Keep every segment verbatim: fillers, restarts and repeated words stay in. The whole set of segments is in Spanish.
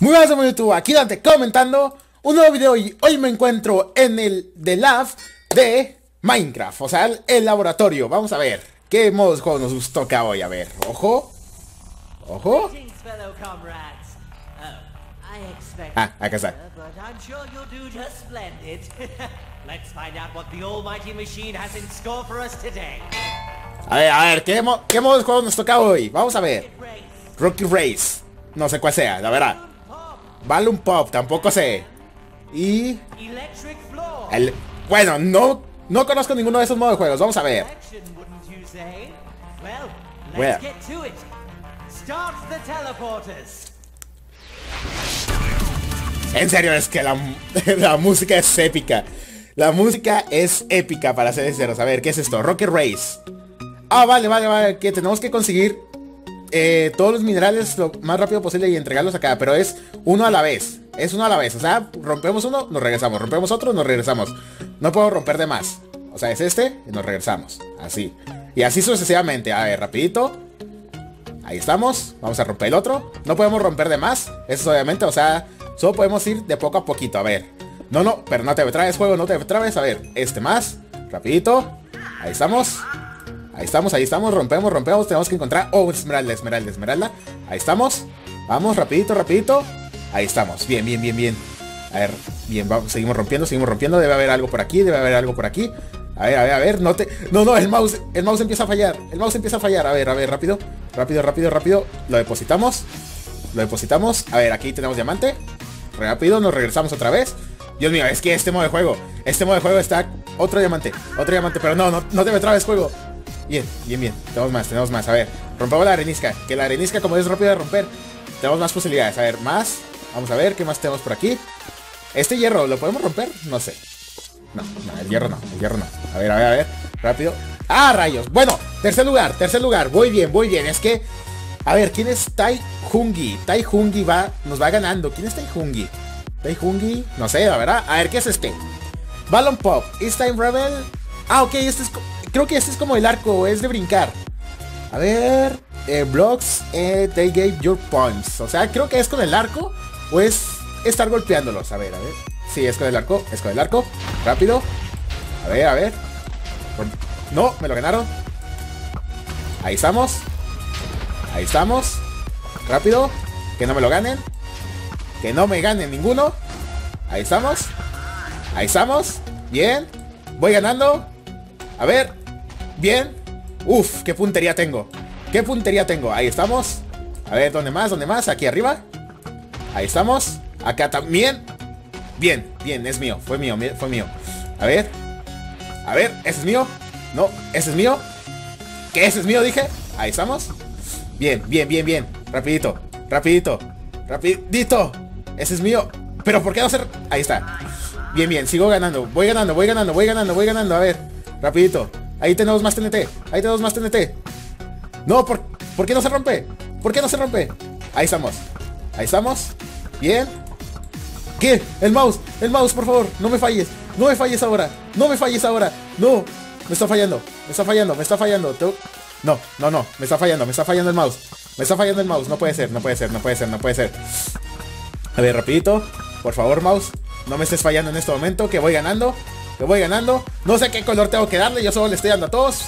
Muy buenas amigos de YouTube, aquí Dante comentando un nuevo video y hoy me encuentro en el The Lab de Minecraft, o sea, el, el laboratorio. Vamos a ver qué modos de juego nos toca hoy, a ver, ojo, ojo. Ah, acá está. A ver, a ver, ¿qué, mo qué modo de juego nos toca hoy? Vamos a ver. Rocky Race, no sé cuál sea, la verdad. Balloon Pop, tampoco sé. Y... El... Bueno, no, no conozco ninguno de esos modos de juegos. Vamos a ver. Bueno. En serio, es que la, la música es épica. La música es épica, para ser sinceros. A ver, ¿qué es esto? Rocket Race. Ah, vale, vale, vale. Que tenemos que conseguir... Eh, todos los minerales lo más rápido posible y entregarlos acá, pero es uno a la vez. Es uno a la vez, o sea, rompemos uno, nos regresamos. Rompemos otro, nos regresamos. No puedo romper de más. O sea, es este y nos regresamos, así. Y así sucesivamente, a ver, rapidito. Ahí estamos, vamos a romper el otro. No podemos romper de más, eso obviamente, o sea, solo podemos ir de poco a poquito. A ver, no, no, pero no te trabes, juego, no te trabes, a ver, este más. Rapidito, ahí estamos. Ahí estamos, ahí estamos, rompemos, rompemos, tenemos que encontrar... Oh, esmeralda, esmeralda, esmeralda. Ahí estamos, vamos, rapidito, rapidito. Ahí estamos, bien, bien, bien, bien. A ver, bien, vamos, seguimos rompiendo, seguimos rompiendo. Debe haber algo por aquí, debe haber algo por aquí. A ver, a ver, a ver, no te... No, no, el mouse, el mouse empieza a fallar, el mouse empieza a fallar. A ver, a ver, rápido, rápido, rápido, rápido. Lo depositamos, lo depositamos. A ver, aquí tenemos diamante. Rápido, nos regresamos otra vez. Dios mío, es que este modo de juego, este modo de juego está... Otro diamante, otro diamante, pero no, no, no te me trabes, juego. Bien, bien, bien. Tenemos más, tenemos más. A ver, rompamos la arenisca. Que la arenisca, como es rápida de romper, tenemos más posibilidades. A ver, más. Vamos a ver, ¿qué más tenemos por aquí? ¿Este hierro lo podemos romper? No sé. No, no, el hierro no, el hierro no. A ver, a ver, a ver. Rápido. ¡Ah, rayos! Bueno, tercer lugar, tercer lugar. Voy bien, voy bien. Es que... A ver, ¿quién es Tai Jungi? Tai Jungi va, nos va ganando. ¿Quién es Tai Jungi? Tai Jungi... No sé, la verdad. A ver, ¿qué es este? Balloon Pop. Is Time Rebel... Ah, ok, este es... Creo que este es como el arco, es de brincar. A ver... Eh, blocks, eh, they gave your points. O sea, creo que es con el arco o es estar golpeándolos. A ver, a ver. Sí, es con el arco, es con el arco. Rápido. A ver, a ver. No, me lo ganaron. Ahí estamos. Ahí estamos. Rápido. Que no me lo ganen. Que no me ganen ninguno. Ahí estamos. Ahí estamos. Bien. Voy ganando. A ver. Bien. Uf, qué puntería tengo. Qué puntería tengo. Ahí estamos. A ver, ¿dónde más? ¿Dónde más? Aquí arriba. Ahí estamos. Acá también. Bien, bien, es mío. Fue mío, fue mío. A ver. A ver, ese es mío. No, ese es mío. ¿Qué ese es mío? Dije. Ahí estamos. Bien, bien, bien, bien. Rapidito, rapidito, rapidito. Ese es mío. Pero ¿por qué no hacer? Ahí está. Bien, bien, sigo ganando. Voy ganando, voy ganando, voy ganando, voy ganando. A ver. Rapidito. Ahí tenemos más T N T. Ahí tenemos más T N T. No, ¿por, ¿por qué no se rompe? ¿Por qué no se rompe? Ahí estamos. Ahí estamos. Bien. ¿Qué? El mouse. El mouse, por favor. No me falles. No me falles ahora. No me falles ahora. No. Me está fallando. Me está fallando. Me está fallando. Te... No, no, no. Me está fallando. Me está fallando el mouse. Me está fallando el mouse. No puede ser. No puede ser. No puede ser. No puede ser. A ver, rapidito. Por favor, mouse. No me estés fallando en este momento, que voy ganando. Lo voy ganando. No sé qué color tengo que darle. Yo solo le estoy dando a todos.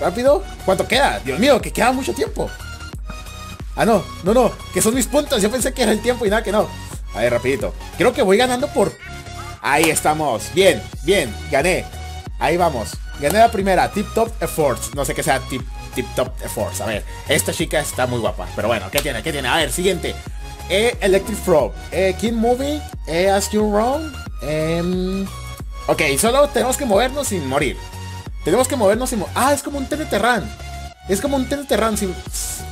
Rápido. ¿Cuánto queda? Dios mío, que queda mucho tiempo. Ah, no. No, no. Que son mis puntos. Yo pensé que era el tiempo y nada, que no. A ver, rapidito. Creo que voy ganando por... Ahí estamos. Bien, bien. Gané. Ahí vamos. Gané la primera. Tip Top Efforts. No sé qué sea Tip, tip Top Efforts. A ver. Esta chica está muy guapa. Pero bueno, ¿qué tiene? ¿Qué tiene? A ver, siguiente. Eh, Electric Frog. Eh, King Movie. Eh, Ask You Wrong. Eh... Ok, solo tenemos que movernos sin morir. Tenemos que movernos sin morir. Ah, es como un T N T Run. Es como un T N T Run si,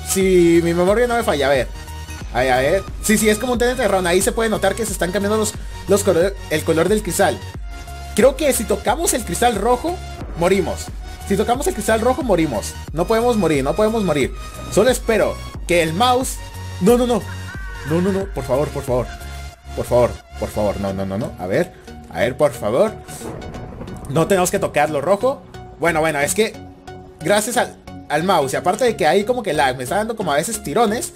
si mi memoria no me falla. A ver. A ver, a ver. Sí, sí, es como un T N T Run. Ahí se puede notar que se están cambiando los, los color, el color del cristal. Creo que si tocamos el cristal rojo, morimos. Si tocamos el cristal rojo, morimos. No podemos morir, no podemos morir. Solo espero que el mouse... No, no, no. No, no, no. Por favor, por favor. Por favor, por favor. No, no, no, no. A ver. A ver, por favor. No tenemos que tocar lo rojo. Bueno, bueno, es que gracias al, al mouse, y aparte de que hay como que lag, me está dando como a veces tirones.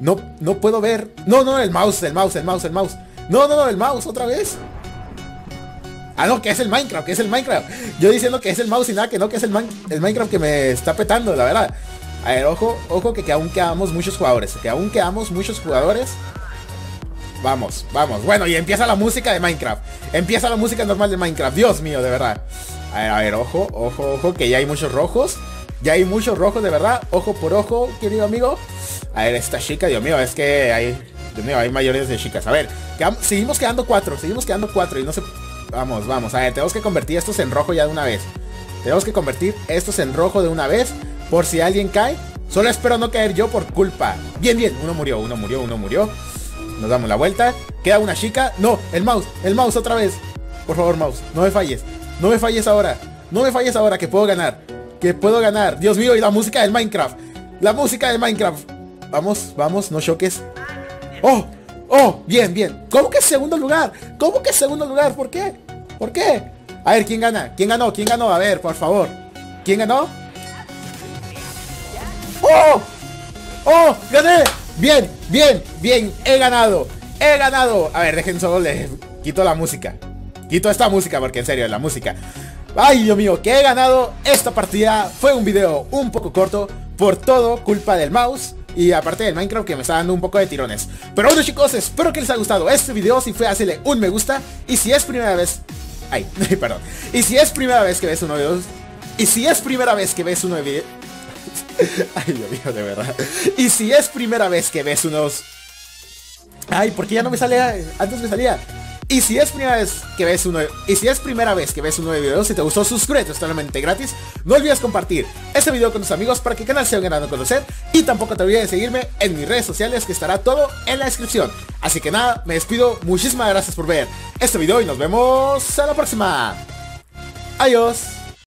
No, no puedo ver. No, no, el mouse, el mouse, el mouse, el mouse. No, no, no, el mouse, otra vez. Ah, no, que es el Minecraft, que es el Minecraft. Yo diciendo que es el mouse y nada, que no, que es el, el Minecraft que me está petando, la verdad. A ver, ojo, ojo que, que aún quedamos muchos jugadores. Que aún quedamos muchos jugadores. Vamos, vamos. Bueno, y empieza la música de Minecraft. Empieza la música normal de Minecraft. Dios mío, de verdad. A ver, a ver, ojo, ojo, ojo, que ya hay muchos rojos. Ya hay muchos rojos, de verdad. Ojo por ojo, querido amigo. A ver, esta chica, Dios mío, es que hay... Dios mío, hay mayores de chicas. A ver, quedamos, seguimos quedando cuatro, seguimos quedando cuatro. Y no se... Vamos, vamos. A ver, tenemos que convertir estos en rojo ya de una vez. Tenemos que convertir estos en rojo de una vez. Por si alguien cae. Solo espero no caer yo por culpa. Bien, bien. Uno murió, uno murió, uno murió. Nos damos la vuelta. Queda una chica. No, el mouse, el mouse otra vez. Por favor, mouse, no me falles. No me falles ahora. No me falles ahora, que puedo ganar. Que puedo ganar. Dios mío, y la música del Minecraft. La música del Minecraft. Vamos, vamos, no choques. Oh, oh, bien, bien. ¿Cómo que segundo lugar? ¿Cómo que segundo lugar? ¿Por qué? ¿Por qué? A ver, ¿quién gana? ¿Quién ganó? ¿Quién ganó? A ver, por favor. ¿Quién ganó? ¡Oh! ¡Oh! ¡Gané! Bien, bien, bien, he ganado, he ganado. A ver, dejen solo, les quito la música. Quito esta música porque en serio, la música. Ay, Dios mío, que he ganado esta partida. Fue un video un poco corto, por todo culpa del mouse y aparte del Minecraft que me está dando un poco de tirones. Pero bueno chicos, espero que les haya gustado este video. Si fue, hazle un me gusta. Y si es primera vez... Ay, perdón. Y si es primera vez que ves uno de los... Y si es primera vez que ves uno de videos... Ay, Dios mío, de verdad. Y si es primera vez que ves unos... Ay, ¿por qué ya no me sale? Antes me salía. Y si es primera vez que ves uno de... Y si es primera vez que ves un nuevo video, si te gustó, suscríbete, es totalmente gratis. No olvides compartir este video con tus amigos para que el canal sea ganando a conocer. Y tampoco te olvides de seguirme en mis redes sociales, que estará todo en la descripción. Así que nada, me despido. Muchísimas gracias por ver este video y nos vemos a la próxima. Adiós.